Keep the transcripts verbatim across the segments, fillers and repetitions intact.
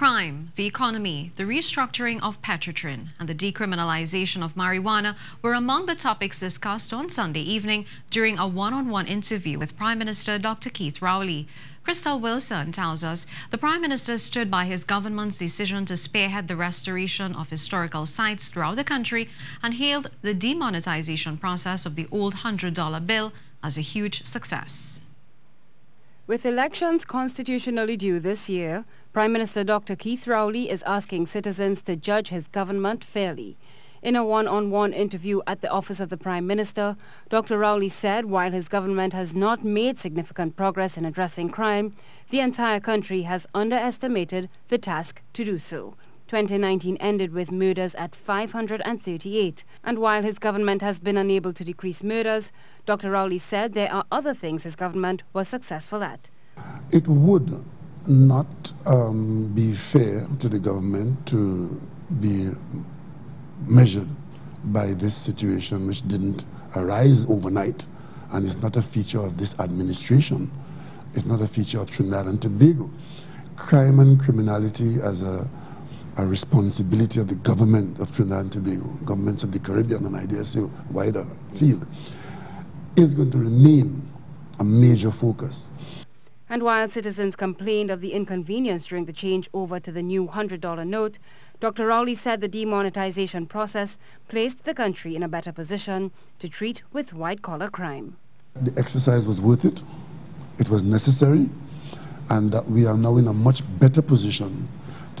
crime, the economy, the restructuring of Petrotrin, and the decriminalization of marijuana were among the topics discussed on Sunday evening during a one-on-one interview with Prime Minister Doctor Keith Rowley. Khrystal Wilson tells us the Prime Minister stood by his government's decision to spearhead the restoration of historical sites throughout the country and hailed the demonetization process of the old one hundred dollar bill as a huge success. With elections constitutionally due this year, Prime Minister Doctor Keith Rowley is asking citizens to judge his government fairly. In a one-on-one interview at the office of the Prime Minister, Doctor Rowley said while his government has not made significant progress in addressing crime, the entire country has underestimated the task to do so. twenty nineteen ended with murders at five hundred thirty-eight, and while his government has been unable to decrease murders, Doctor Rowley said there are other things his government was successful at. It would not um, be fair to the government to be measured by this situation, which didn't arise overnight, and it's not a feature of this administration. It's not a feature of Trinidad and Tobago. Crime and criminality as a A responsibility of the government of Trinidad and Tobago, governments of the Caribbean, and I dare say wider field, is going to remain a major focus. And while citizens complained of the inconvenience during the change over to the new one hundred dollar note, Doctor Rowley said the demonetization process placed the country in a better position to treat with white-collar crime. The exercise was worth it, it was necessary, and that we are now in a much better position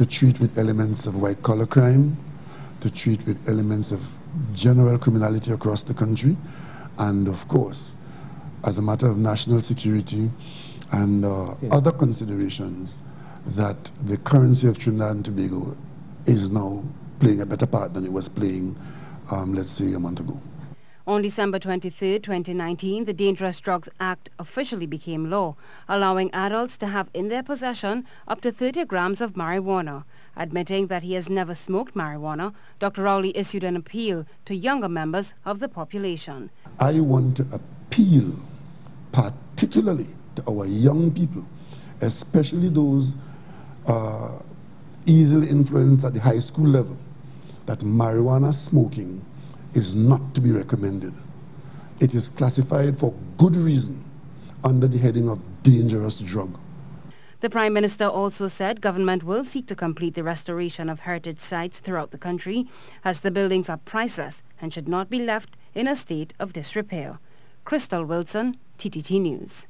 to treat with elements of white-collar crime, to treat with elements of general criminality across the country, and of course, as a matter of national security and uh, yeah. other considerations, that the currency of Trinidad and Tobago is now playing a better part than it was playing, um, let's say, a month ago. On December twenty-third, twenty nineteen, the Dangerous Drugs Act officially became law, allowing adults to have in their possession up to thirty grams of marijuana. Admitting that he has never smoked marijuana, Doctor Rowley issued an appeal to younger members of the population. I want to appeal particularly to our young people, especially those uh, easily influenced at the high school level, that marijuana smoking is not to be recommended. It is classified for good reason under the heading of dangerous drug. The Prime Minister also said government will seek to complete the restoration of heritage sites throughout the country, as the buildings are priceless and should not be left in a state of disrepair. Khrystal Wilson, T T T News.